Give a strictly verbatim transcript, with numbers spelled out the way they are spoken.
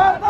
Sparta!